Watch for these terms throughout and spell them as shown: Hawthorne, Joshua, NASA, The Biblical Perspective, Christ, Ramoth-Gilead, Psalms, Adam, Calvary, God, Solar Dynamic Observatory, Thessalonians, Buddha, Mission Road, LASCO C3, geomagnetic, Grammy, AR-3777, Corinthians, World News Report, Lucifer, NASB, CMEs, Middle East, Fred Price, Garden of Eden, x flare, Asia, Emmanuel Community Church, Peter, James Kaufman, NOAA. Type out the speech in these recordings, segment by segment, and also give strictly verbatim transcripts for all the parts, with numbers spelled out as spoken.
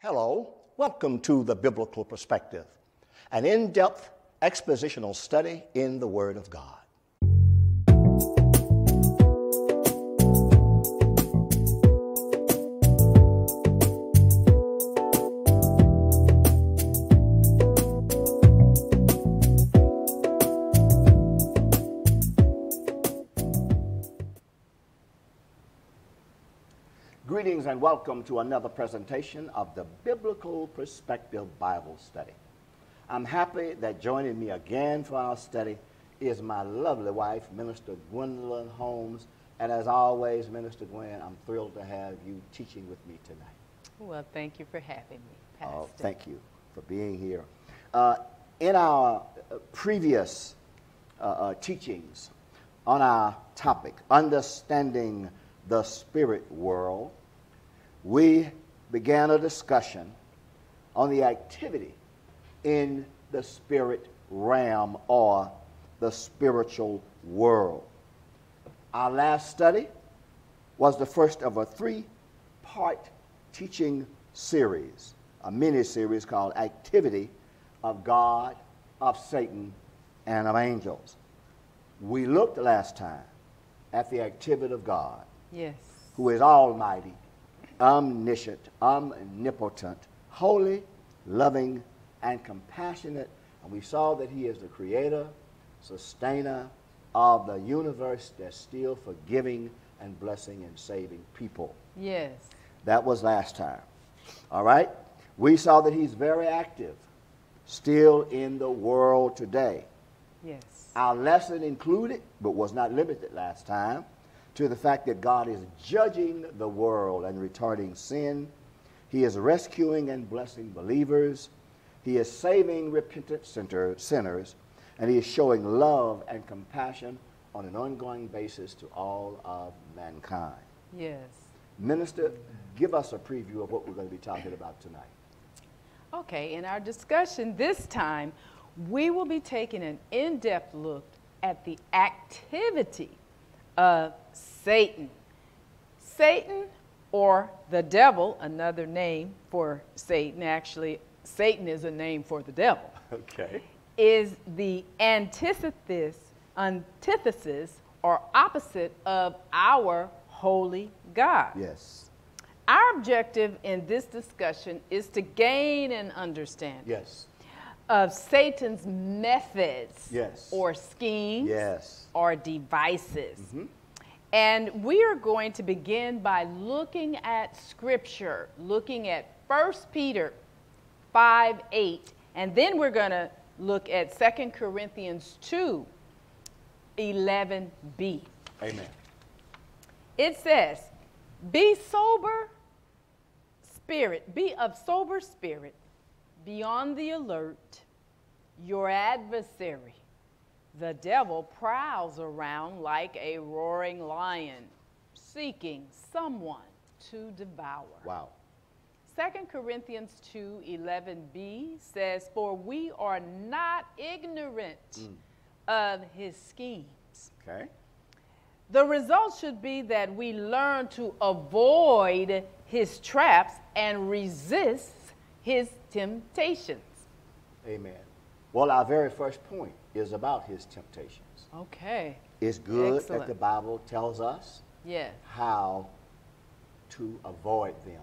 Hello, welcome to the Biblical Perspective, an in-depth expositional study in the Word of God. Greetings and welcome to another presentation of the Biblical Perspective Bible Study. I'm happy that joining me again for our study is my lovely wife, Minister Gwendolyn Holmes. And as always, Minister Gwen, I'm thrilled to have you teaching with me tonight. Well, thank you for having me, Pastor. Oh, thank you for being here. Uh, in our previous uh, uh, teachings on our topic, Understanding the Spirit World, we began a discussion on the activity in the spirit realm or the spiritual world. Our last study was the first of a three-part teaching series, a mini-series called Activity of God, of Satan, and of Angels. We looked last time at the activity of God, yes, who is almighty, omniscient, omnipotent, holy, loving, and compassionate. And we saw that he is the creator, sustainer of the universe that's still forgiving and blessing and saving people. Yes. That was last time. All right? We saw that he's very active, still in the world today. Yes. Our lesson included, but was not limited last time, to the fact that God is judging the world and retarding sin. He is rescuing and blessing believers. He is saving repentant sinners, and he is showing love and compassion on an ongoing basis to all of mankind. Yes. Minister, give us a preview of what we're going to be talking about tonight. Okay, in our discussion this time, we will be taking an in-depth look at the activity of Satan. Satan, or the devil, another name for Satan, actually, Satan is a name for the devil, okay, is the antithesis, antithesis or opposite of our holy God. Yes. Our objective in this discussion is to gain an understanding, yes, of Satan's methods, yes, or schemes, yes, or devices. Mm-hmm. And we are going to begin by looking at Scripture, looking at First Peter five eight, and then we're going to look at Second Corinthians two eleven b. Amen. It says, be sober spirit, be of sober spirit, be on the alert. Your adversary, the devil, prowls around like a roaring lion, seeking someone to devour. Wow. Second Corinthians two eleven b says, for we are not ignorant mm. of his schemes. Okay. The result should be that we learn to avoid his traps and resist his temptations. Amen. Well, our very first point is about his temptations. Okay. It's good Excellent. that the Bible tells us, yes, how to avoid them.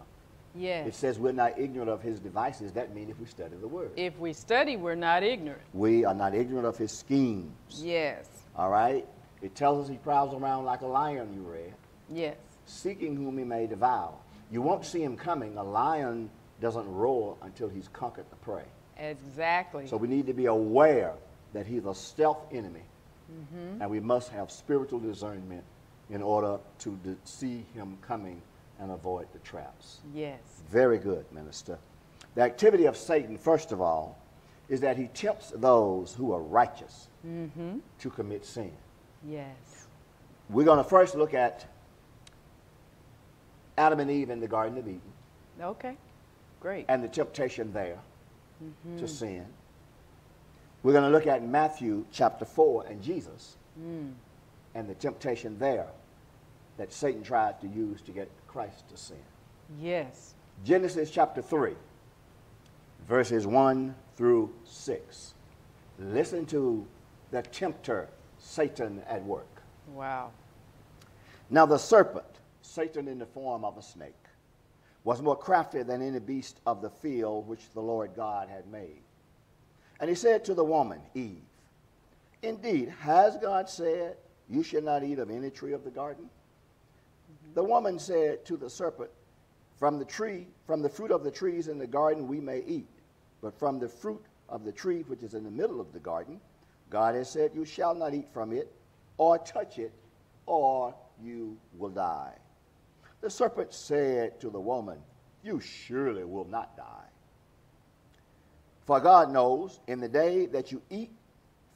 Yes. It says we're not ignorant of his devices. That means if we study the Word. If we study, we're not ignorant. We are not ignorant of his schemes. Yes. All right? It tells us he prowls around like a lion, you read. Yes. Seeking whom he may devour. You won't see him coming. A lion doesn't roar until he's conquered the prey. Exactly. So we need to be aware that he's a stealth enemy, mm-hmm, and we must have spiritual discernment in order to see him coming and avoid the traps. Yes. Very good, Minister. The activity of Satan, first of all, is that he tempts those who are righteous, mm-hmm, to commit sin. Yes. We're going to first look at Adam and Eve in the Garden of Eden. Okay. Great. And the temptation there, mm-hmm, to sin. We're going to look at Matthew chapter four and Jesus, mm, and the temptation there that Satan tried to use to get Christ to sin. Yes. Genesis chapter three, verses one through six. Listen to the tempter, Satan, at work. Wow. Now the serpent, Satan in the form of a snake, was more crafty than any beast of the field which the Lord God had made. And he said to the woman, Eve, indeed, has God said, you shall not eat of any tree of the garden? Mm-hmm. The woman said to the serpent, from the tree, from the fruit of the trees in the garden we may eat, but from the fruit of the tree which is in the middle of the garden, God has said, you shall not eat from it or touch it, or you will die. The serpent said to the woman, you surely will not die. For God knows, in the day that you eat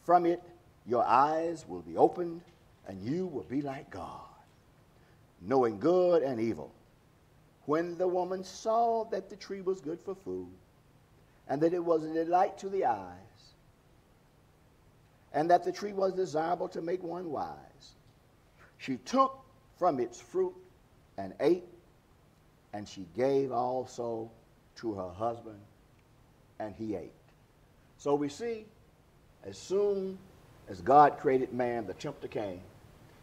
from it, your eyes will be opened, and you will be like God, knowing good and evil. When the woman saw that the tree was good for food, and that it was a delight to the eyes, and that the tree was desirable to make one wise, she took from its fruit and ate, and she gave also to her husband, and he ate. So we see, as soon as God created man, the tempter came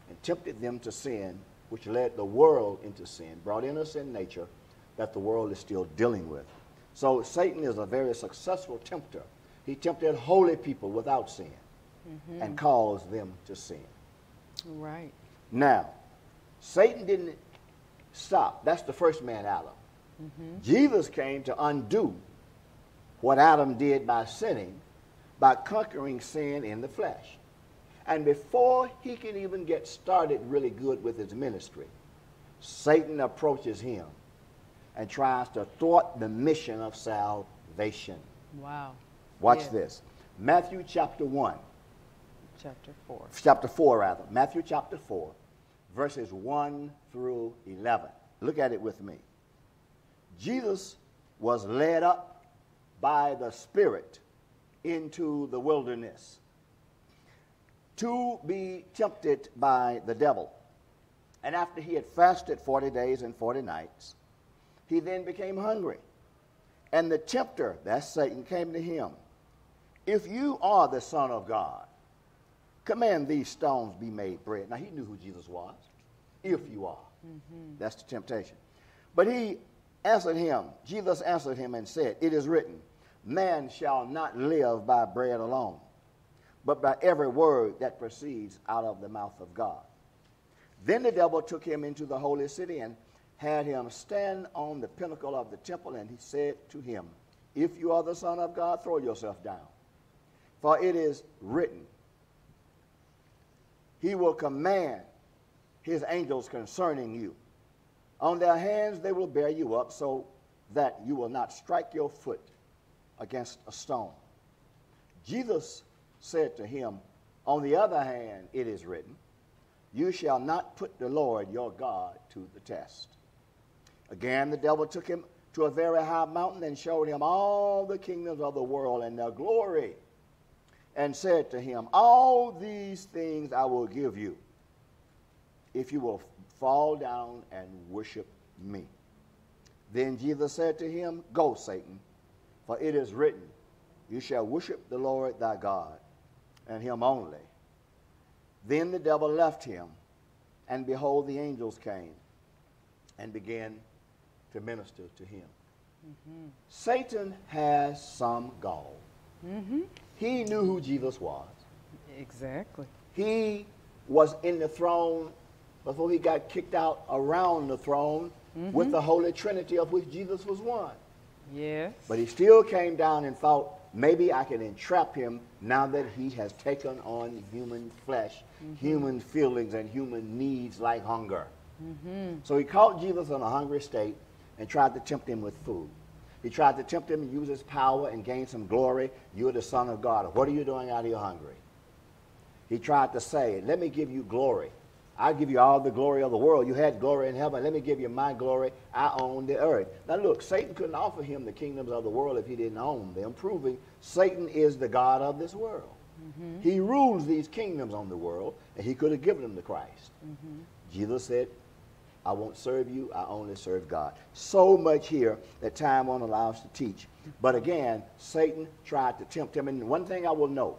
and tempted them to sin, which led the world into sin, brought in a sin nature that the world is still dealing with. So Satan is a very successful tempter. He tempted holy people without sin, mm-hmm, and caused them to sin. Right. Now, Satan didn't stop. That's the first man, Adam. Mm-hmm. Jesus came to undo what Adam did by sinning, by conquering sin in the flesh. And before he can even get started really good with his ministry, Satan approaches him and tries to thwart the mission of salvation. Wow. Watch yeah. this. Matthew chapter one. Chapter four. Chapter four, rather. Matthew chapter four, verses one through eleven. Look at it with me. Jesus was led up by the Spirit into the wilderness to be tempted by the devil. And after he had fasted forty days and forty nights, he then became hungry. And the tempter, that's Satan, came to him. If you are the Son of God, command these stones be made bread. Now, he knew who Jesus was. If you are. Mm-hmm. That's the temptation. But he answered him, Jesus answered him and said, it is written, man shall not live by bread alone, but by every word that proceeds out of the mouth of God. Then the devil took him into the holy city and had him stand on the pinnacle of the temple, and he said to him, if you are the Son of God, throw yourself down. For it is written, he will command his angels concerning you. On their hands they will bear you up, so that you will not strike your foot against a stone. Jesus said to him, on the other hand, it is written, you shall not put the Lord your God to the test. Again, the devil took him to a very high mountain and showed him all the kingdoms of the world and their glory, and said to him, all these things I will give you, if you will fall down and worship me. Then Jesus said to him, go, Satan, for it is written, you shall worship the Lord thy God, and him only. Then the devil left him, and behold, the angels came and began to minister to him. Mm-hmm. Satan has some gall. Mm-hmm. He knew who Jesus was. Exactly. He was in the throne before he got kicked out, around the throne, mm-hmm, with the Holy Trinity, of which Jesus was one. Yes. But he still came down and thought, maybe I can entrap him now that he has taken on human flesh, mm-hmm, human feelings, and human needs like hunger. Mm-hmm. So he caught Jesus in a hungry state and tried to tempt him with food. He tried to tempt him and use his power and gain some glory. You're the Son of God. What are you doing out here hungry? He tried to say, let me give you glory. I'll give you all the glory of the world. You had glory in heaven. Let me give you my glory. I own the earth. Now look, Satan couldn't offer him the kingdoms of the world if he didn't own them, proving Satan is the god of this world. Mm-hmm. He rules these kingdoms on the world, and he could have given them to Christ. Mm-hmm. Jesus said, I won't serve you. I only serve God. So much here that time won't allow us to teach. But again, Satan tried to tempt him. And one thing I will note,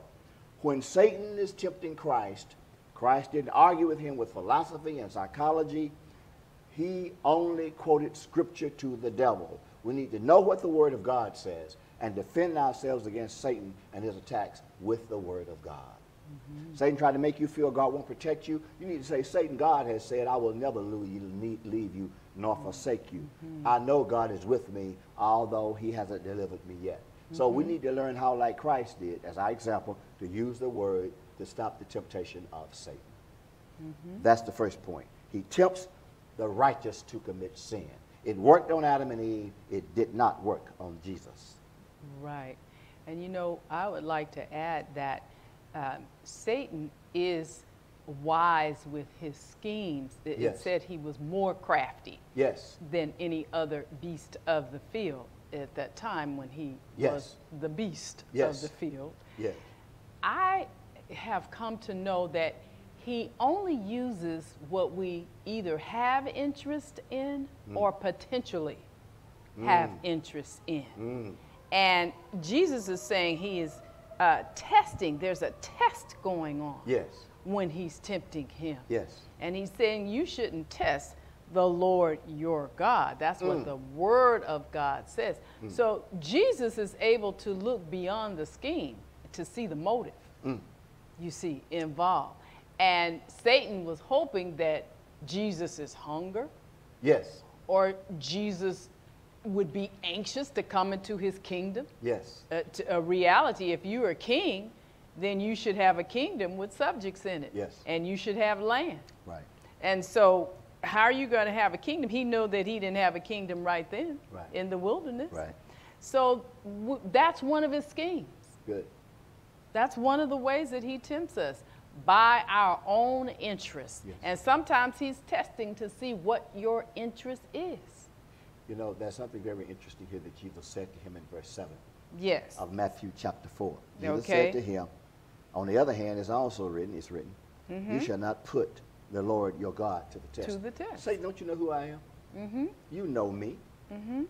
when Satan is tempting Christ, Christ didn't argue with him with philosophy and psychology. He only quoted Scripture to the devil. We need to know what the Word of God says and defend ourselves against Satan and his attacks with the Word of God. Mm-hmm. Satan tried to make you feel God won't protect you. You need to say, Satan, God has said, I will never leave you nor forsake you. Mm-hmm. I know God is with me, although he hasn't delivered me yet. Mm-hmm. So we need to learn how, like Christ did, as our example, to use the word to stop the temptation of Satan. Mm-hmm. That's the first point. He tempts the righteous to commit sin. It worked on Adam and Eve. It did not work on Jesus. Right. And, you know, I would like to add that Um, Satan is wise with his schemes. It, yes. it said he was more crafty yes. than any other beast of the field at that time when he yes. was the beast yes. of the field. Yes. I have come to know that he only uses what we either have interest in mm. or potentially mm. have interest in. Mm. And Jesus is saying he is Uh, testing, there's a test going on yes. when he's tempting him. Yes. And he's saying you shouldn't test the Lord your God. That's mm. what the Word of God says. Mm. So Jesus is able to look beyond the scheme to see the motive, mm. you see, involved. And Satan was hoping that Jesus' hunger yes. or Jesus' would be anxious to come into his kingdom. Yes. Uh, to, uh, reality, if you are a king, then you should have a kingdom with subjects in it. Yes. And you should have land. Right. And so how are you going to have a kingdom? He knew that he didn't have a kingdom right then right. in the wilderness. Right. So w that's one of his schemes. Good. That's one of the ways that he tempts us, by our own interests. Yes. And sometimes he's testing to see what your interest is. You know, there's something very interesting here that Jesus said to him in verse seven yes. of Matthew chapter four. Jesus okay. said to him, on the other hand, it's also written, it's written, mm-hmm. you shall not put the Lord your God to the test. To the test. Satan, don't you know who I am? Mm-hmm. You know me. Mm-hmm.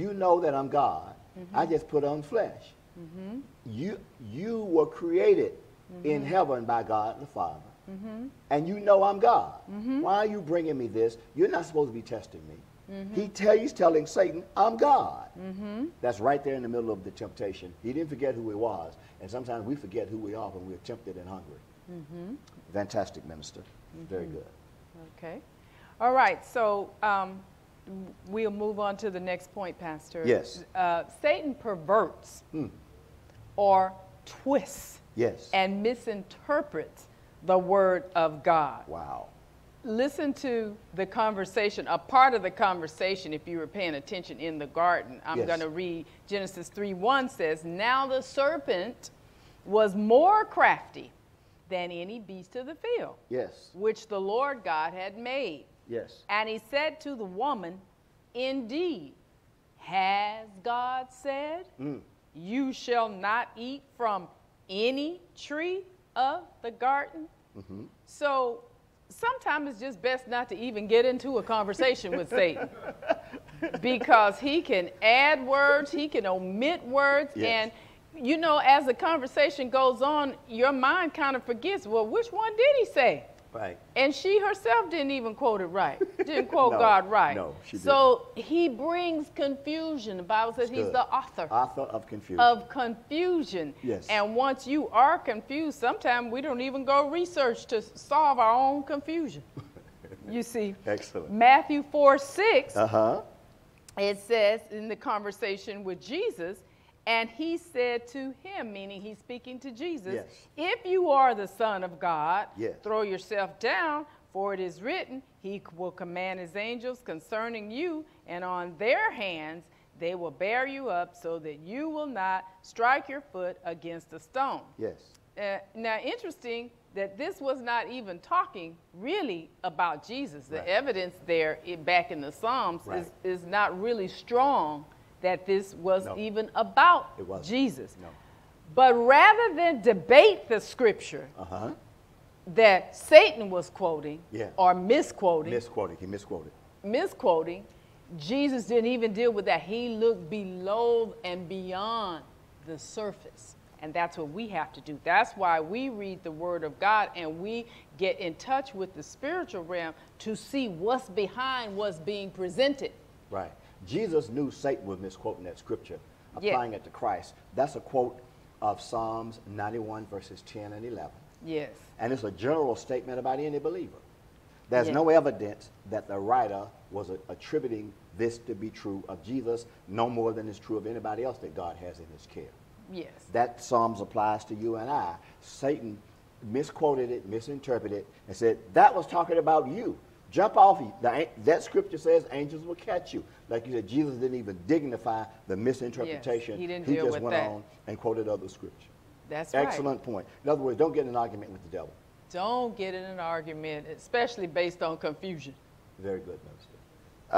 You know that I'm God. Mm-hmm. I just put on flesh. Mm-hmm. You, you were created mm-hmm. in heaven by God the Father. Mm-hmm. And you know I'm God. Mm-hmm. Why are you bringing me this? You're not supposed to be testing me. Mm-hmm. He tell, he's telling Satan, I'm God. Mm-hmm. That's right there in the middle of the temptation. He didn't forget who he was. And sometimes we forget who we are when we're tempted and hungry. Mm-hmm. Fantastic minister. Mm-hmm. Very good. Okay. All right. So um, we'll move on to the next point, Pastor. Yes. Uh, Satan perverts mm. or twists yes. and misinterprets the Word of God. Wow. Listen to the conversation, a part of the conversation, if you were paying attention in the garden. I'm yes. going to read Genesis three one says, now the serpent was more crafty than any beast of the field, yes. which the Lord God had made. Yes. And he said to the woman, indeed, has God said, mm. you shall not eat from any tree of the garden? Mm-hmm. So sometimes it's just best not to even get into a conversation with Satan because he can add words, he can omit words. Yes. And, you know, as the conversation goes on, your mind kind of forgets, well, which one did he say? Right. And she herself didn't even quote it right, didn't quote no, God right. No, she so didn't. He brings confusion. The Bible says Stood. he's the author. Author of confusion. Of confusion. Yes. And once you are confused, sometimes we don't even go research to solve our own confusion. You see. Excellent. Matthew four six, uh-huh. it says in the conversation with Jesus, and he said to him, meaning he's speaking to Jesus, yes. if you are the Son of God, yes. throw yourself down, for it is written, he will command his angels concerning you, and on their hands they will bear you up so that you will not strike your foot against a stone. Yes. Uh, now, interesting that this was not even talking really about Jesus. The right. evidence there back in the Psalms right. is, is not really strong that this was no. even about it wasn't. Jesus. No. But rather than debate the Scripture, uh-huh. that Satan was quoting yeah. or misquoting. Misquoting. He misquoted. Misquoting. Jesus didn't even deal with that. He looked below and beyond the surface. And that's what we have to do. That's why we read the Word of God and we get in touch with the spiritual realm to see what's behind what's being presented. Right. Jesus knew Satan was misquoting that scripture, applying yeah. it to Christ. That's a quote of Psalms ninety-one, verses ten and eleven. Yes. And it's a general statement about any believer. There's yeah. no evidence that the writer was attributing this to be true of Jesus, no more than is true of anybody else that God has in his care. Yes. That Psalms applies to you and I. Satan misquoted it, misinterpreted it, and said, that was talking about you. Jump off. The, that scripture says angels will catch you. Like you said, Jesus didn't even dignify the misinterpretation. Yes, he didn't he deal just with went that. on and quoted other scripture. That's Excellent right. Excellent point. In other words, don't get in an argument with the devil. Don't get in an argument, especially based on confusion. Very good, Mister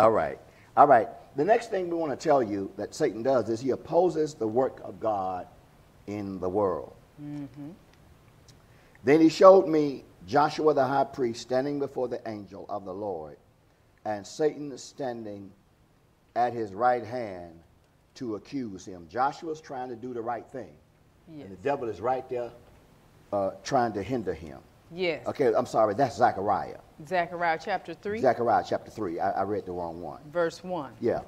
All right. All right. The next thing we want to tell you that Satan does is he opposes the work of God in the world. Mm-hmm. Then he showed me Joshua the high priest standing before the angel of the Lord, and Satan standing at his right hand to accuse him. Joshua's trying to do the right thing. Yes. And the devil is right there uh, trying to hinder him. Yes. Okay, I'm sorry, that's Zechariah. Zechariah chapter three? Zechariah chapter three. I, I read the wrong one. Verse one. Yeah.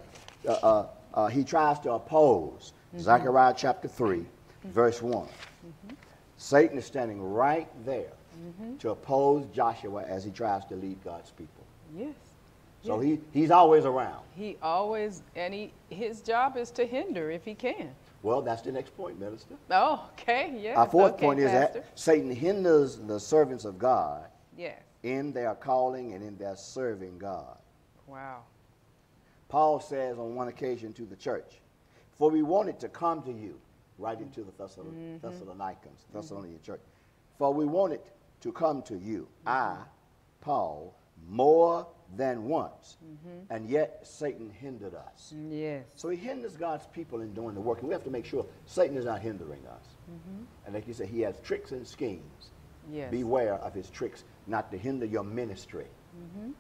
Uh, uh, uh, he tries to oppose. Mm-hmm. Zechariah chapter three, mm-hmm. verse one. Mm-hmm. Satan is standing right there mm-hmm. to oppose Joshua as he tries to lead God's people. Yes. So yes. He, he's always around. He always, and he, his job is to hinder if he can. Well, that's the next point, Minister. Oh, okay, yeah. Our fourth okay, point is Pastor. that Satan hinders the servants of God yeah. in their calling and in their serving God. Wow. Paul says on one occasion to the church, for we wanted to come to you, writing to the Thessalon mm-hmm. Thessalonians, Thessalonian mm-hmm. church, for we wanted to come to you, mm-hmm. I, Paul, more than once, mm-hmm. and yet Satan hindered us. Yes. So he hinders God's people in doing the work, and we have to make sure Satan is not hindering us. Mm-hmm. And like you said, he has tricks and schemes. Yes. Beware of his tricks, not to hinder your ministry, mm-hmm.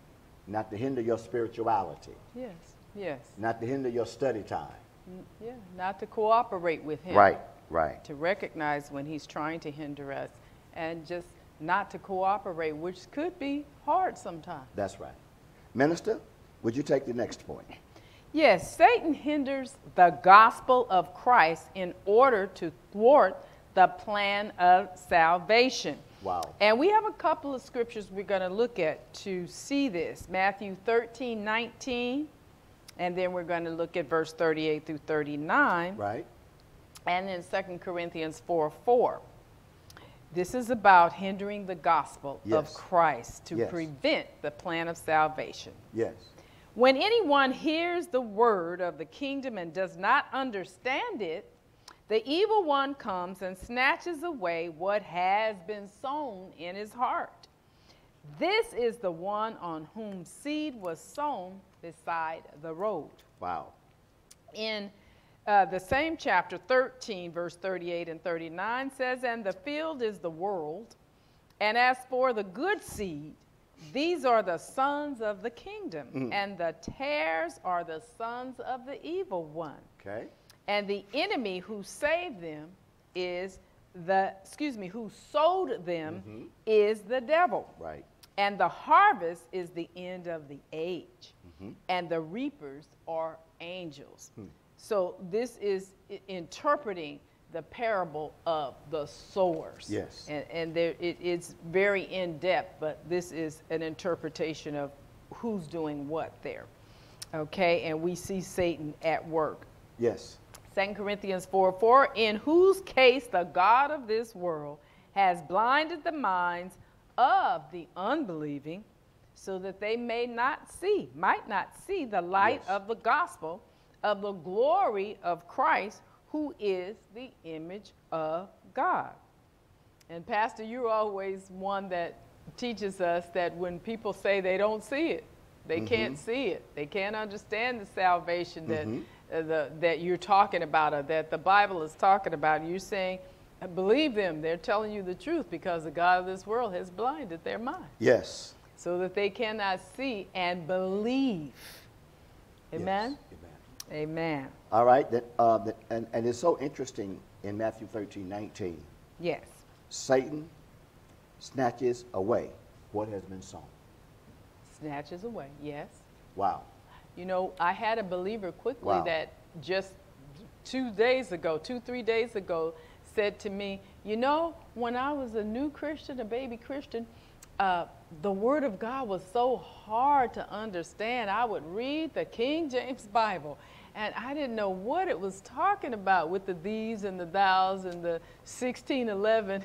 not to hinder your spirituality. Yes, yes. Not to hinder your study time. Mm-hmm. Yeah, not to cooperate with him. Right, right. To recognize when he's trying to hinder us, and just not to cooperate, which could be hard sometimes. That's right. Minister, would you take the next point? Yes, Satan hinders the gospel of Christ in order to thwart the plan of salvation. Wow. And we have a couple of scriptures we're going to look at to see this. Matthew thirteen nineteen, and then we're going to look at verse thirty-eight through thirty-nine. Right. And then Second Corinthians four four. This is about hindering the gospel yes. of Christ to yes. prevent the plan of salvation. Yes. When anyone hears the word of the kingdom and does not understand it, the evil one comes and snatches away what has been sown in his heart. This is the one on whom seed was sown beside the road. Wow. In Uh, the same chapter thirteen, verse thirty-eight and thirty-nine says, and the field is the world, and as for the good seed, these are the sons of the kingdom, mm. and the tares are the sons of the evil one. Okay. And the enemy who saved them is the, excuse me, who sold them mm-hmm. is the devil. Right. And the harvest is the end of the age, mm-hmm. and the reapers are angels. Mm. So this is interpreting the parable of the sowers. Yes. And, and there, it, it's very in-depth, but this is an interpretation of who's doing what there. Okay, and we see Satan at work. Yes. Second Corinthians four four, in whose case the God of this world has blinded the minds of the unbelieving so that they may not see, might not see the light yes. of the gospel of the glory of Christ, who is the image of God. And Pastor, you're always one that teaches us that when people say they don't see it, they mm-hmm. can't see it, they can't understand the salvation that mm-hmm. uh, the, that you're talking about, or that the Bible is talking about, and you're saying And believe them. They're telling you the truth because the God of this world has blinded their mind. Yes. So that they cannot see and believe. Amen? Yes. Amen. Amen. All right. That, uh, that, and, and it's so interesting in Matthew thirteen nineteen. Yes. Satan snatches away what has been sown. Snatches away, yes. Wow. You know, I had a believer quickly wow. that just two days ago, two, three days ago, said to me, you know, when I was a new Christian, a baby Christian, uh, the Word of God was so hard to understand. I would read the King James Bible, and I didn't know what it was talking about with the these and the thous and the sixteen eleven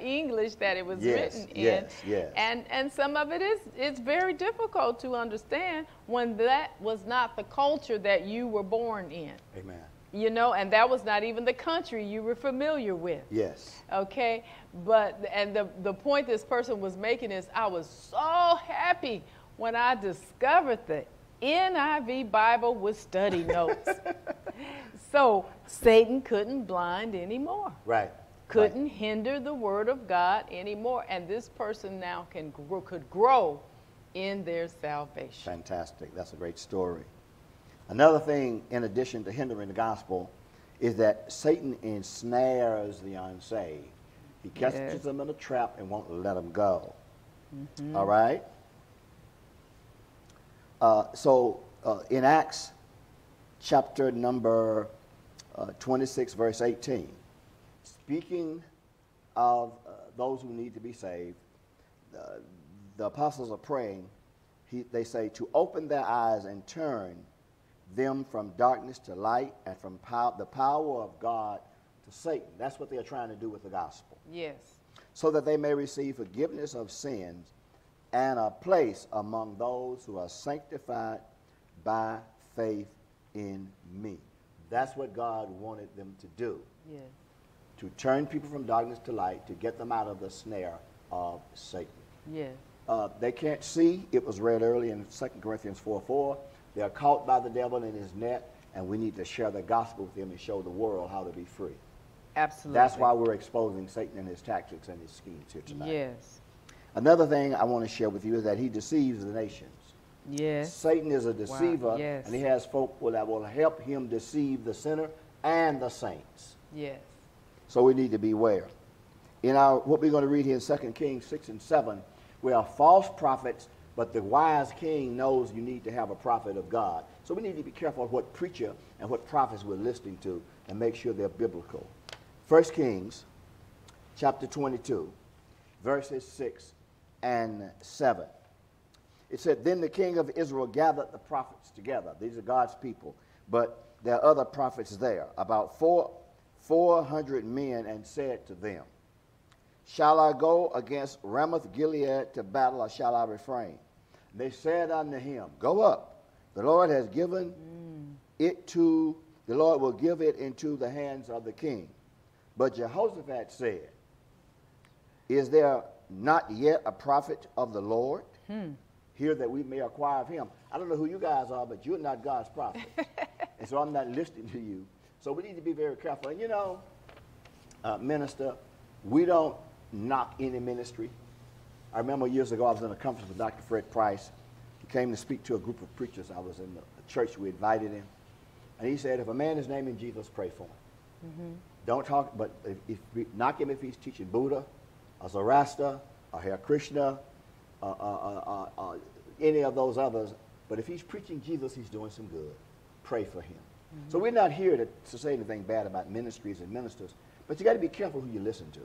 English that it was yes, written in. Yes, yes. And, and some of it is it's very difficult to understand when that was not the culture that you were born in. Amen. You know, and that was not even the country you were familiar with. Yes. Okay, but, and the, the point this person was making is, I was so happy when I discovered the N I V Bible with study notes. So Satan couldn't blind anymore. Right. Couldn't right. hinder the Word of God anymore. And this person now can grow, could grow in their salvation. Fantastic. That's a great story. Another thing, in addition to hindering the gospel, is that Satan ensnares the unsaved. He catches yes. them in a trap and won't let them go. Mm-hmm. All right? Uh, so uh, in Acts chapter number uh, twenty-six, verse eighteen, speaking of uh, those who need to be saved, uh, the apostles are praying. He, they say, to open their eyes and turn them from darkness to light and from pow the power of God to Satan. That's what they are trying to do with the gospel. Yes. So that they may receive forgiveness of sins and a place among those who are sanctified by faith in me. That's what God wanted them to do. Yes. To turn people from darkness to light, to get them out of the snare of Satan. Yes. Uh, they can't see. It was read early in Second Corinthians four four. They are caught by the devil in his net, and we need to share the gospel with them and show the world how to be free. Absolutely. That's why we're exposing Satan and his tactics and his schemes here tonight. Yes. Another thing I want to share with you is that he deceives the nations. Yes. Satan is a deceiver, wow. yes. and he has folk that will help him deceive the sinner and the saints. Yes. So we need to beware. In our, what we're going to read here in Second Kings six and seven, we are false prophets. But the wise king knows you need to have a prophet of God. So we need to be careful of what preacher and what prophets we're listening to and make sure they're biblical. First Kings chapter twenty-two, verses six and seven. It said, then the king of Israel gathered the prophets together. These are God's people, but there are other prophets there, about four, four hundred men, and said to them, shall I go against Ramoth-Gilead to battle, or shall I refrain? They said unto him, go up. The Lord has given mm. it to, the Lord will give it into the hands of the king. But Jehoshaphat said, is there not yet a prophet of the Lord? Hmm. Here that we may acquire of him. I don't know who you guys are, but you're not God's prophet. And so I'm not listening to you. So we need to be very careful. And you know, uh, minister, we don't knock any ministry. I remember years ago I was in a conference with Doctor Fred Price. He came to speak to a group of preachers. I was in the church. We invited him. And he said, if a man is naming Jesus, pray for him. Mm-hmm. Don't talk, but if, if we knock him if he's teaching Buddha, or Zoroaster, or Hare Krishna, or, or, or, or, or any of those others. But if he's preaching Jesus, he's doing some good. Pray for him. Mm-hmm. So we're not here to, to say anything bad about ministries and ministers. But you got to be careful who you listen to.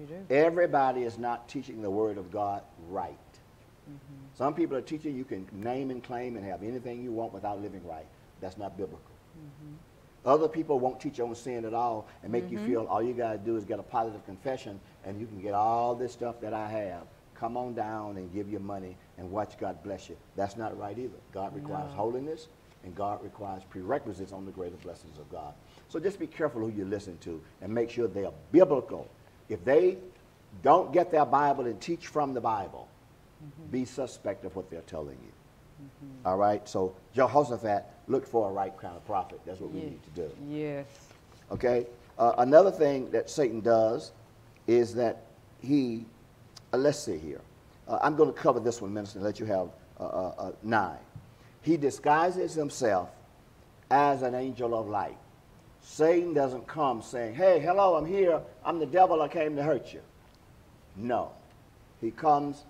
You do. Everybody is not teaching the Word of God right. Mm-hmm. Some people are teaching you can name and claim and have anything you want without living right. That's not biblical. Mm-hmm. Other people won't teach on sin at all and make mm-hmm. you feel all you got to do is get a positive confession and you can get all this stuff that I have. Come on down and give your money and watch God bless you. That's not right either. God requires no. holiness, and God requires prerequisites on the greater blessings of God. So just be careful who you listen to and make sure they are biblical. If they don't get their Bible and teach from the Bible, mm-hmm. be suspect of what they're telling you. Mm-hmm. All right? So Jehoshaphat looked for a right kind of prophet. That's what yes. we need to do. Yes. Okay? Uh, another thing that Satan does is that he, uh, let's see here. Uh, I'm going to cover this one, Minister, and let you have uh, uh, nine. He disguises himself as an angel of light. Satan doesn't come saying, hey, hello, I'm here. I'm the devil. I came to hurt you. No. He comes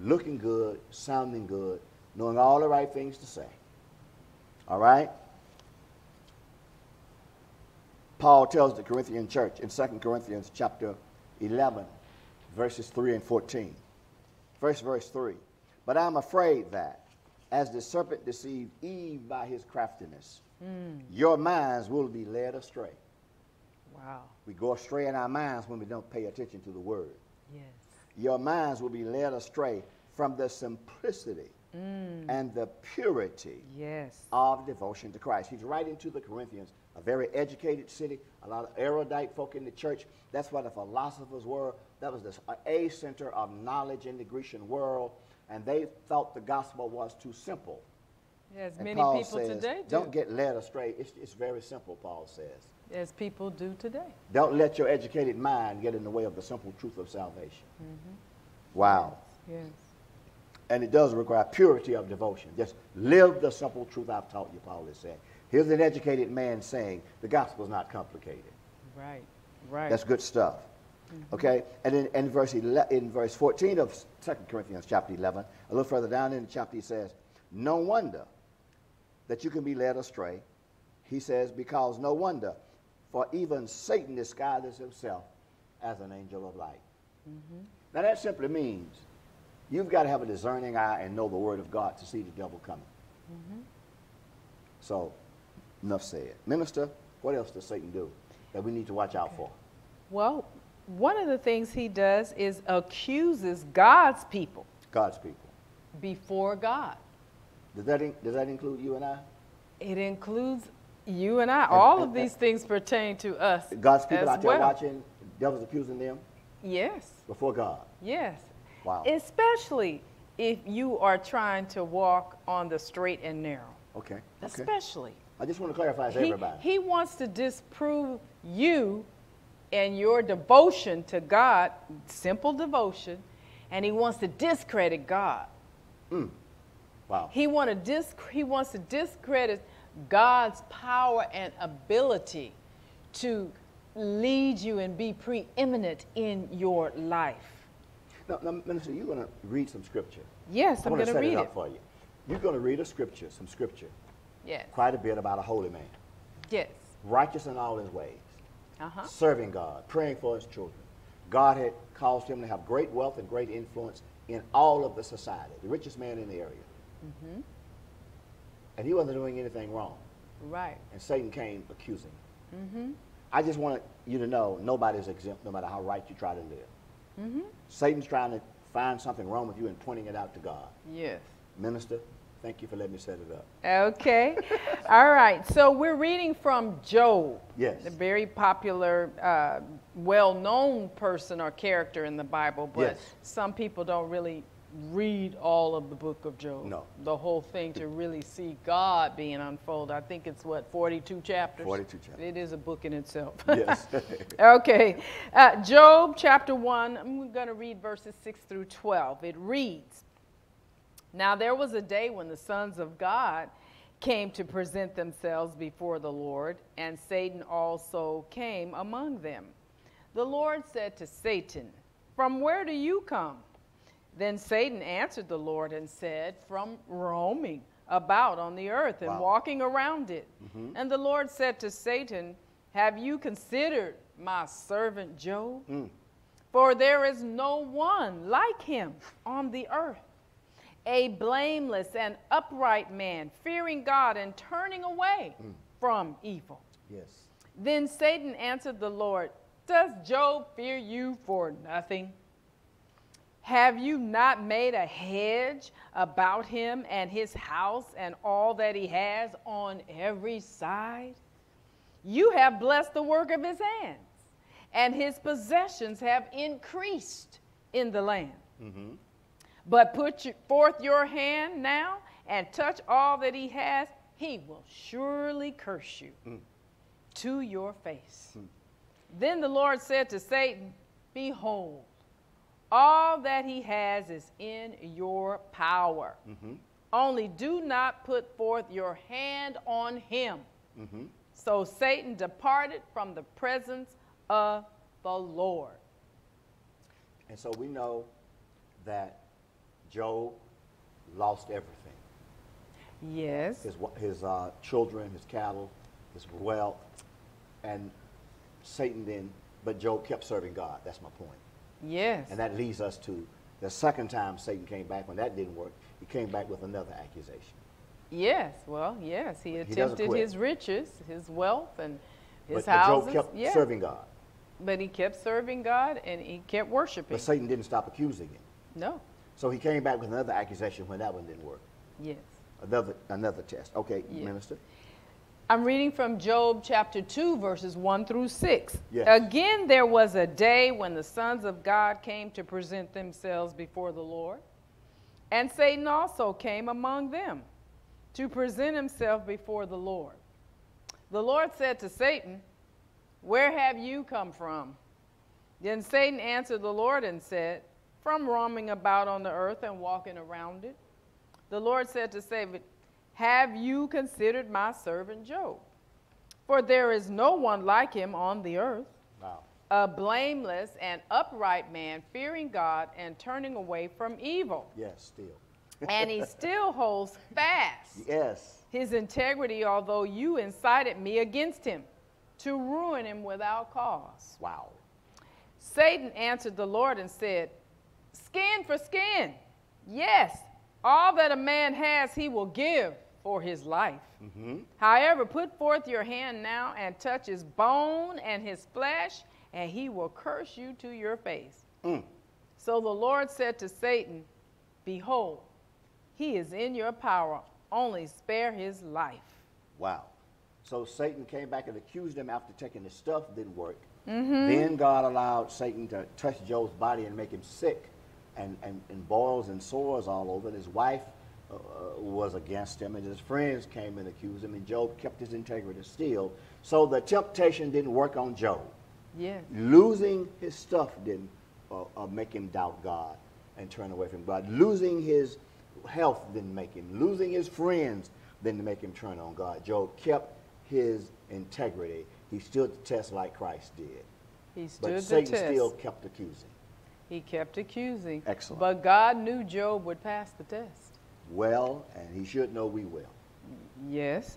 looking good, sounding good, knowing all the right things to say. All right? Paul tells the Corinthian church in Second Corinthians chapter eleven, verses three and fourteen. First verse three. But I'm afraid that, as the serpent deceived Eve by his craftiness, mm. your minds will be led astray. Wow. We go astray in our minds when we don't pay attention to the word. Yes. Your minds will be led astray from the simplicity mm. and the purity yes. of devotion to Christ. He's writing to the Corinthians, a very educated city, a lot of erudite folk in the church. That's where the philosophers were. That was the a center of knowledge in the Grecian world, and they thought the gospel was too simple. As many people today do. Don't get led astray. It's, it's very simple, Paul says. As people do today. Don't let your educated mind get in the way of the simple truth of salvation. Mm-hmm. Wow. Yes. And it does require purity of devotion. Just live the simple truth I've taught you, Paul is saying. Here's an educated man saying the gospel is not complicated. Right, right. That's good stuff. Mm-hmm. Okay, and in, in, verse in verse fourteen of Second Corinthians chapter eleven, a little further down in the chapter, he says, no wonder that you can be led astray. He says, because no wonder, for even Satan disguises himself as an angel of light. Mm-hmm. Now that simply means you've got to have a discerning eye and know the word of God to see the devil coming. Mm-hmm. So, enough said. Minister, what else does Satan do that we need to watch out okay. for? Well, one of the things he does is accuses God's people. God's people. Before God. Does that, in, does that include you and I? It includes you and I. And, All and, of these and, things pertain to us. God's people out there well. watching, devil's accusing them? Yes. Before God? Yes. Wow. Especially if you are trying to walk on the straight and narrow. Okay. Especially. Okay. I just want to clarify to everybody. He wants to disprove you and your devotion to God, simple devotion, and he wants to discredit God. Mm. Wow. He, want to dis he wants to discredit God's power and ability to lead you and be preeminent in your life. Now, now Minister, you're going to read some scripture. Yes, I'm, I'm going to read it. Up for you. You're going to read a scripture, some scripture. Yes. Quite a bit about a holy man. Yes. Righteous in all his ways. Uh-huh. Serving God, praying for his children. God had caused him to have great wealth and great influence in all of the society, the richest man in the area. Mm-hmm. And he wasn't doing anything wrong. Right. And Satan came accusing him. Mm-hmm. I just want you to know nobody's exempt no matter how right you try to live. Mm-hmm. Satan's trying to find something wrong with you and pointing it out to God. Yes. Minister, thank you for letting me set it up. Okay. All right. So we're reading from Job. Yes. A very popular, uh, well-known person or character in the Bible, but yes. some people don't really read all of the book of Job. No. The whole thing to really see God being unfolded. I think it's what, forty-two chapters? forty-two chapters. It is a book in itself. Yes. Okay. Uh, Job chapter one, I'm going to read verses six through twelve. It reads, now there was a day when the sons of God came to present themselves before the Lord, and Satan also came among them. The Lord said to Satan, from where do you come? Then Satan answered the Lord and said, from roaming about on the earth and wow. walking around it. Mm-hmm. And the Lord said to Satan, have you considered my servant Job? Mm. For there is no one like him on the earth, a blameless and upright man, fearing God and turning away mm. from evil. Yes. Then Satan answered the Lord, does Job fear you for nothing? Have you not made a hedge about him and his house and all that he has on every side? You have blessed the work of his hands, and his possessions have increased in the land. Mm-hmm. But put forth your hand now and touch all that he has, he will surely curse you mm. to your face. Mm. Then the Lord said to Satan, behold, all that he has is in your power. Mm-hmm. Only do not put forth your hand on him. Mm-hmm. So Satan departed from the presence of the Lord. And so we know that Job lost everything. Yes. His, his uh, children, his cattle, his wealth, and Satan then, but Job kept serving God. That's my point. Yes. And that leads us to the second time Satan came back. When that didn't work, he came back with another accusation. Yes, well, yes. He attempted he his riches, his wealth, and his but, houses. But Job kept yes. serving God. But he kept serving God, and he kept worshiping. But Satan didn't stop accusing him. No. So he came back with another accusation when that one didn't work. Yes. Another, another test. Okay, yes. Minister. I'm reading from Job chapter two, verses one through six. Yes. Again, there was a day when the sons of God came to present themselves before the Lord, and Satan also came among them to present himself before the Lord. The Lord said to Satan, where have you come from? Then Satan answered the Lord and said, from roaming about on the earth and walking around it. The Lord said to Satan, have you considered my servant Job? For there is no one like him on the earth, wow. a blameless and upright man, fearing God and turning away from evil. Yes, still. And he still holds fast yes. his integrity, although you incited me against him to ruin him without cause. Wow. Satan answered the Lord and said, skin for skin, yes, all that a man has he will give for his life. Mm-hmm. However, put forth your hand now and touch his bone and his flesh, and he will curse you to your face. Mm. So the Lord said to Satan, behold, he is in your power. Only spare his life. Wow. So Satan came back and accused him after taking his stuff. Didn't work. Mm-hmm. Then God allowed Satan to touch Job's body and make him sick, and, and, and boils and sores all over. And his wife Uh, was against him, and his friends came and accused him, and Job kept his integrity still. So the temptation didn't work on Job. Yes. Losing his stuff didn't uh, uh, make him doubt God and turn away from God. Losing his health didn't make him. Losing his friends didn't make him turn on God. Job kept his integrity. He stood the test like Christ did. He stood the test. But Satan still kept accusing. He kept accusing. Excellent. But God knew Job would pass the test. Well, and he should know we will. Yes.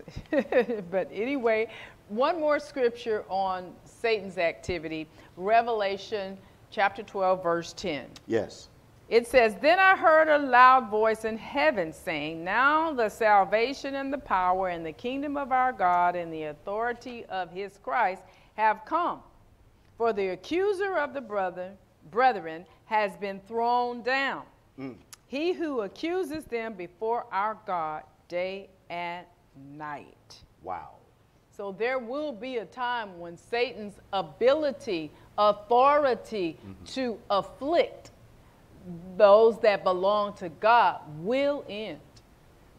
But anyway, one more scripture on Satan's activity. Revelation chapter twelve, verse ten. Yes. It says, then I heard a loud voice in heaven saying, now the salvation and the power and the kingdom of our God and the authority of his Christ have come. For the accuser of the brother, brethren has been thrown down. Mm. He who accuses them before our God day and night. Wow. So there will be a time when Satan's ability, authority mm-hmm. to afflict those that belong to God will end.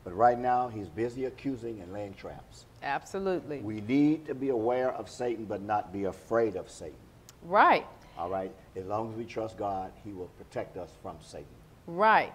But right now he's busy accusing and laying traps. Absolutely. We need to be aware of Satan, but not be afraid of Satan. Right. All right. As long as we trust God, he will protect us from Satan. Right.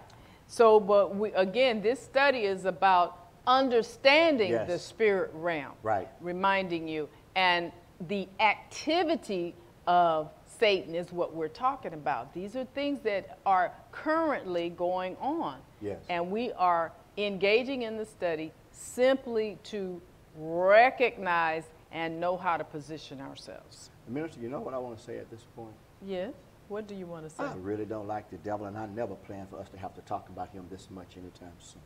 So, but we, again, this study is about understanding yes. the spirit realm. Right. Reminding you. And the activity of Satan is what we're talking about. These are things that are currently going on. Yes. And we are engaging in the study simply to recognize and know how to position ourselves. Minister, you know what I want to say at this point? Yes. What do you want to say? I really don't like the devil, and I never planned for us to have to talk about him this much anytime soon.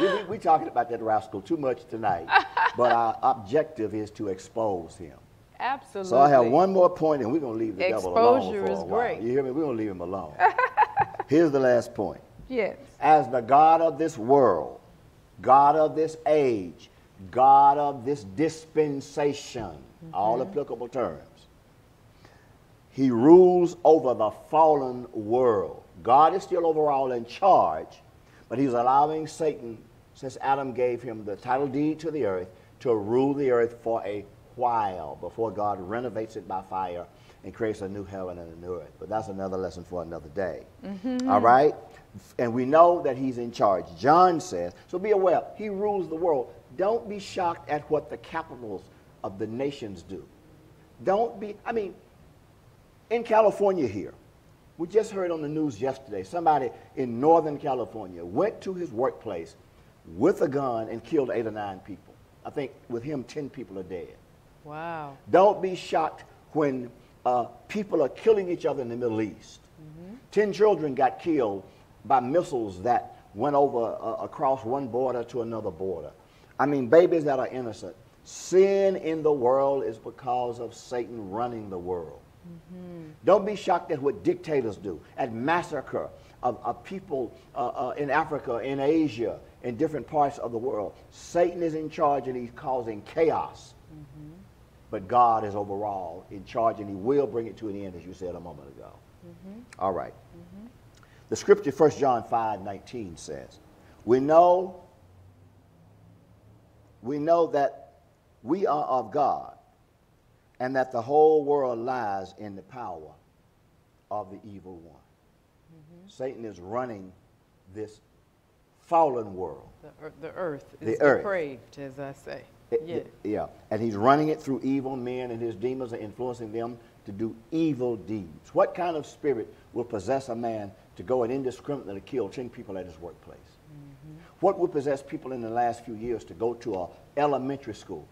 We're we, we talking about that rascal too much tonight, but our objective is to expose him. Absolutely. So I have one more point, and we're going to leave the Exposure devil alone for is a while. Great. You hear me? We're going to leave him alone. Here's the last point. Yes. As the God of this world, God of this age, God of this dispensation, mm-hmm. all applicable terms, he rules over the fallen world. God is still overall in charge, but he's allowing Satan, since Adam gave him the title deed to the earth, to rule the earth for a while before God renovates it by fire and creates a new heaven and a new earth. But that's another lesson for another day. Mm-hmm. All right? And we know that he's in charge. John says, so be aware, he rules the world. Don't be shocked at what the capitals of the nations do. Don't be, I mean, in California here, we just heard on the news yesterday, somebody in Northern California went to his workplace with a gun and killed eight or nine people. I think with him, ten people are dead. Wow. Don't be shocked when uh, people are killing each other in the Middle East. Mm-hmm. Ten children got killed by missiles that went over uh, across one border to another border. I mean, babies that are innocent. Sin in the world is because of Satan running the world. Mm-hmm. Don't be shocked at what dictators do, at massacre of, of people uh, uh, in Africa, in Asia, in different parts of the world. Satan is in charge and he's causing chaos. Mm-hmm. But God is overall in charge and he will bring it to an end, as you said a moment ago. Mm-hmm. All right. Mm-hmm. The scripture, First John five nineteen says, we know, we know that we are of God and that the whole world lies in the power of the evil one. Mm-hmm. Satan is running this fallen world. The, er the earth is the depraved, earth. as I say. It, yeah. It, yeah, and he's running it through evil men, and his demons are influencing them to do evil deeds. What kind of spirit will possess a man to go and indiscriminately kill ten people at his workplace? Mm-hmm. What would possess people in the last few years to go to an elementary school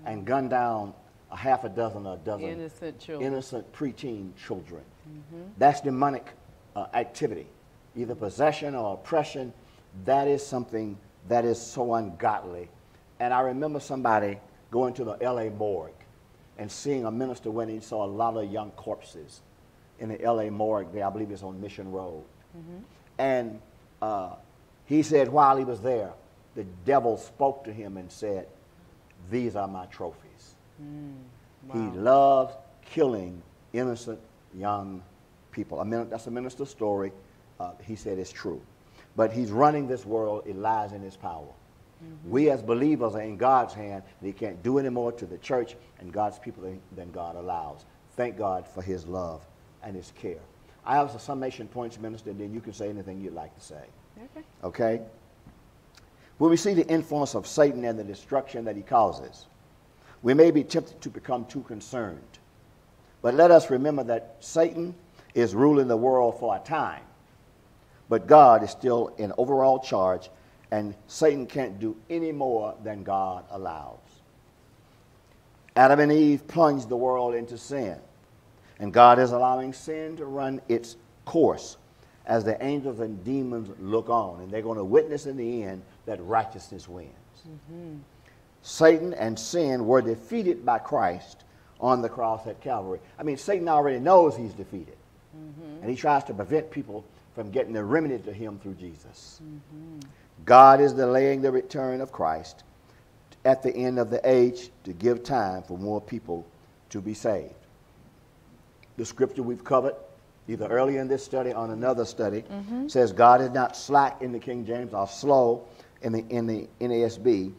mm-hmm. and gun down a half a dozen or a dozen innocent, children. innocent preteen children? Mm-hmm. That's demonic uh, activity, either possession or oppression. That is something that is so ungodly. And I remember somebody going to the L A morgue and seeing a minister went and saw a lot of young corpses in the L A morgue there. I believe it's on Mission Road. Mm-hmm. And uh, he said while he was there, the devil spoke to him and said, these are my trophies. Mm, wow. He loves killing innocent young people. I mean, that's a minister's story. Uh, he said it's true. But he's running this world. It lies in his power. Mm-hmm. We as believers are in God's hand. And he can't do any more to the church and God's people than God allows. Thank God for his love and his care. I have some summation points, Minister, and then you can say anything you'd like to say. Okay. Okay? When we see the influence of Satan and the destruction that he causes, we may be tempted to become too concerned. But let us remember that Satan is ruling the world for a time. But God is still in overall charge, and Satan can't do any more than God allows. Adam and Eve plunged the world into sin, and God is allowing sin to run its course as the angels and demons look on, and they're going to witness in the end that righteousness wins. Mm-hmm. Satan and sin were defeated by Christ on the cross at Calvary. I mean, Satan already knows he's defeated, mm-hmm. and he tries to prevent people from getting the remedy to him through Jesus. Mm-hmm. God is delaying the return of Christ at the end of the age to give time for more people to be saved. The scripture we've covered either earlier in this study or another study mm-hmm. says God is not slack in the King James or slow in the, in the N A S B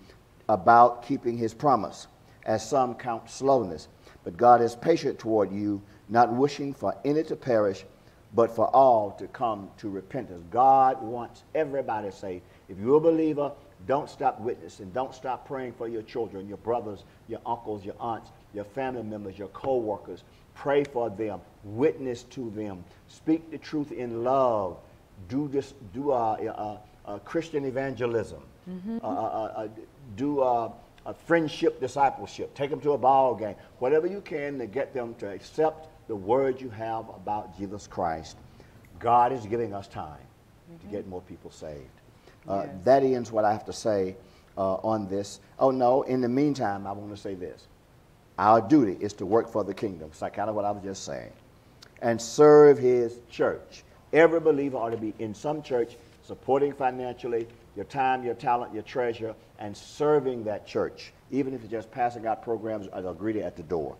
about keeping his promise, as some count slowness. But God is patient toward you, not wishing for any to perish, but for all to come to repentance. God wants everybody saved. If you're a believer, don't stop witnessing. Don't stop praying for your children, your brothers, your uncles, your aunts, your family members, your co-workers. Pray for them. Witness to them. Speak the truth in love. Do this. Do uh, uh, uh, Christian evangelism. Mm-hmm. uh, uh, uh, do uh, a friendship discipleship. Take them to a ball game. Whatever you can to get them to accept the word you have about Jesus Christ. God is giving us time mm-hmm. to get more people saved. Uh, yes. That ends what I have to say uh, on this. Oh, no, in the meantime, I want to say this. Our duty is to work for the kingdom. It's like kind of what I was just saying. And serve his church. Every believer ought to be in some church, supporting financially, your time, your talent, your treasure, and serving that church, even if it's just passing out programs or a greeter at the door.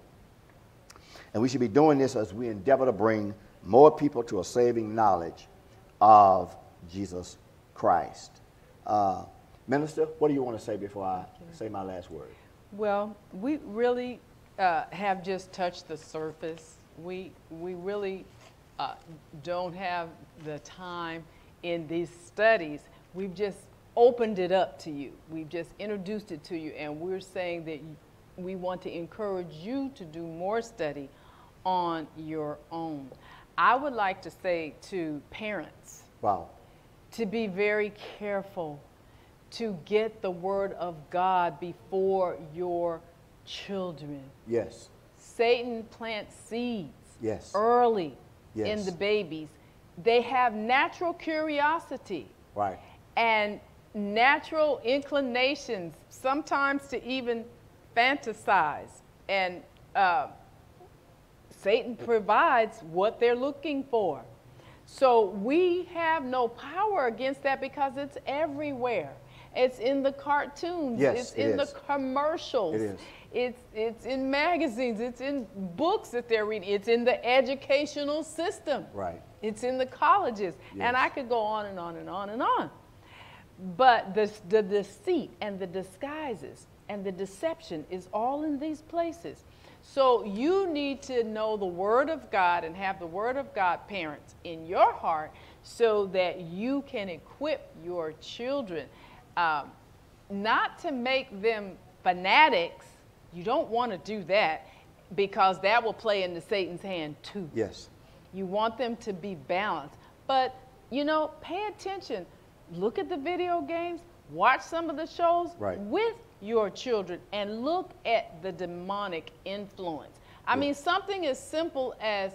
And we should be doing this as we endeavor to bring more people to a saving knowledge of Jesus Christ. Uh, Minister, what do you want to say before I say my last word? Well, we really uh, have just touched the surface. We, we really uh, don't have the time in these studies. We've just opened it up to you. We've just introduced it to you, and we're saying that we want to encourage you to do more study on your own. I would like to say to parents, wow, to be very careful to get the Word of God before your children. Yes. Satan plants seeds, yes, early, yes, in the babies. They have natural curiosity, right, and natural inclinations, sometimes to even fantasize. And uh, Satan provides what they're looking for. So we have no power against that because it's everywhere. It's in the cartoons, yes, it's it in is. the commercials, it is. It's, it's in magazines, it's in books that they're reading, it's in the educational system, right, it's in the colleges, yes, and I could go on and on and on and on. But the, the deceit and the disguises and the deception is all in these places. So you need to know the Word of God and have the Word of God, parents, in your heart so that you can equip your children. Um, not to make them fanatics. You don't want to do that because that will play into Satan's hand too. Yes. You want them to be balanced. But, you know, pay attention. Look at the video games. Watch some of the shows, right, with your children and look at the demonic influence. I, yeah, mean, something as simple as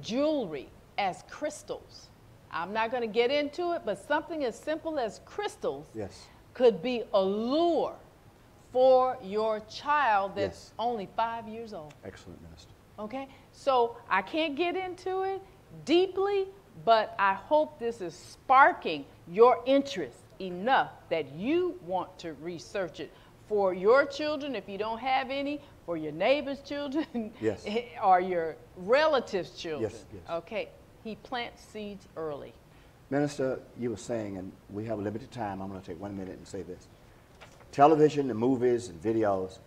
jewelry, as crystals. I'm not going to get into it, but something as simple as crystals, yes, could be a lure for your child that's, yes, only five years old. Excellent, Minister. Okay? So I can't get into it deeply, but I hope this is sparking your interest enough that you want to research it for your children, if you don't have any, for your neighbor's children, yes, or your relatives' children. Yes, yes. Okay. He plants seeds early. Minister, you were saying, and we have a limited time, I'm going to take one minute and say this. Television and movies and videos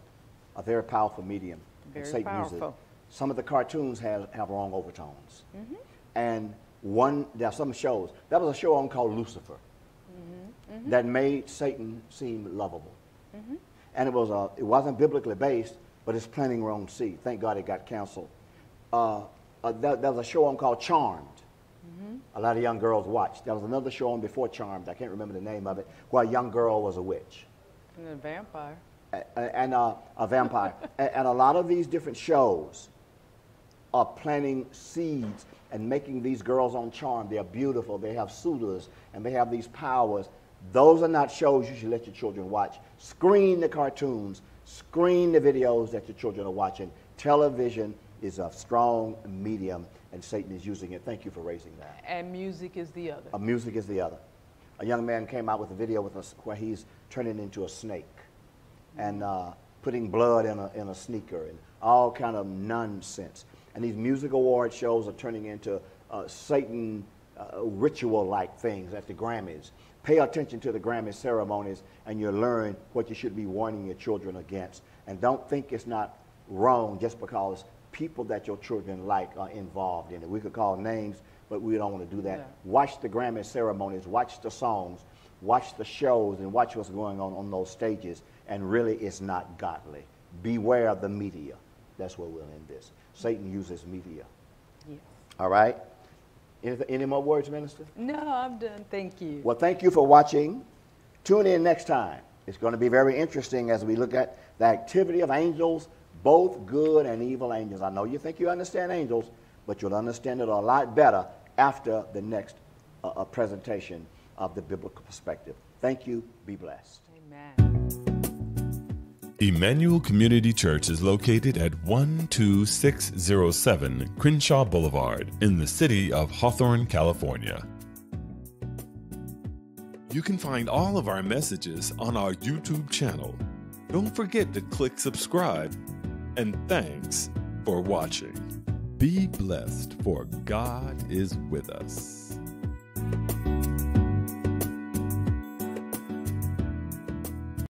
are very powerful medium. Very Satan powerful. Uses it. Some of the cartoons have, have wrong overtones. Mm-hmm. And one, there are some shows. There was a show on called Lucifer, mm-hmm, mm-hmm, that made Satan seem lovable. Mm-hmm. And it, was a, it wasn't biblically based, but it's planting wrong seed. Thank God it got canceled. Uh, Uh, there, there was a show on called Charmed. Mm-hmm. A lot of young girls watched. There was another show on before Charmed. I can't remember the name of it, where a young girl was a witch. And a vampire. A, and a, a vampire. and, and a lot of these different shows are planting seeds and making these girls on Charmed. They are beautiful. They have suitors, and they have these powers. Those are not shows you should let your children watch. Screen the cartoons. Screen the videos that your children are watching. Television is a strong medium, and Satan is using it. Thank you for raising that. And music is the other. Uh, music is the other. A young man came out with a video with us where he's turning into a snake, mm-hmm, and uh, putting blood in a, in a sneaker and all kind of nonsense. And these music award shows are turning into uh, Satan uh, ritual-like things at the Grammys. Pay attention to the Grammy ceremonies, and you'll learn what you should be warning your children against. And don't think it's not wrong just because people that your children like are involved in it. We could call names, but we don't want to do that. Yeah. Watch the Grammy ceremonies, watch the songs, watch the shows, and watch what's going on on those stages, and really it's not godly. Beware of the media. That's where we'll end this. Satan uses media. Yeah. All right? Any, any more words, Minister? No, I'm done. Thank you. Well, thank you for watching. Tune in next time. It's going to be very interesting as we look at the activity of angels, both good and evil angels. I know you think you understand angels, but you'll understand it a lot better after the next uh, presentation of the biblical perspective. Thank you. Be blessed. Amen. Emmanuel Community Church is located at one two six zero seven Crenshaw Boulevard in the city of Hawthorne, California. You can find all of our messages on our YouTube channel. Don't forget to click subscribe. And thanks for watching. Be blessed, for God is with us.